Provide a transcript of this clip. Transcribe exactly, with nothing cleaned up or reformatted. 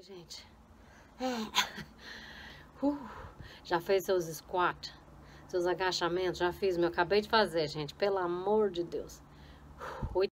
comigo, gente? É. Uh, já fez seus squats, seus agachamentos? Já fiz, meu. Acabei de fazer, gente. Pelo amor de Deus. Uh,